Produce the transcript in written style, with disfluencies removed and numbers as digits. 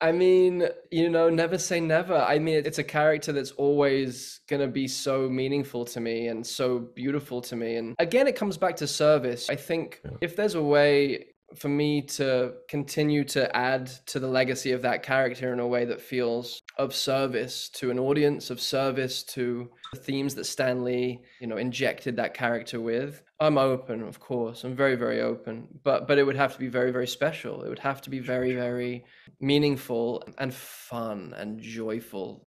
I mean, never say never. I mean, it's a character that's always going to be so meaningful to me and so beautiful to me. And again, it comes back to service. I think if there's a way for me to continue to add to the legacy of that character in a way that feels of service to an audience, of service to the themes that Stan Lee, injected that character with, I'm open, of course. I'm very, very open. But it would have to be very, very special. It would have to be very, very meaningful and fun and joyful.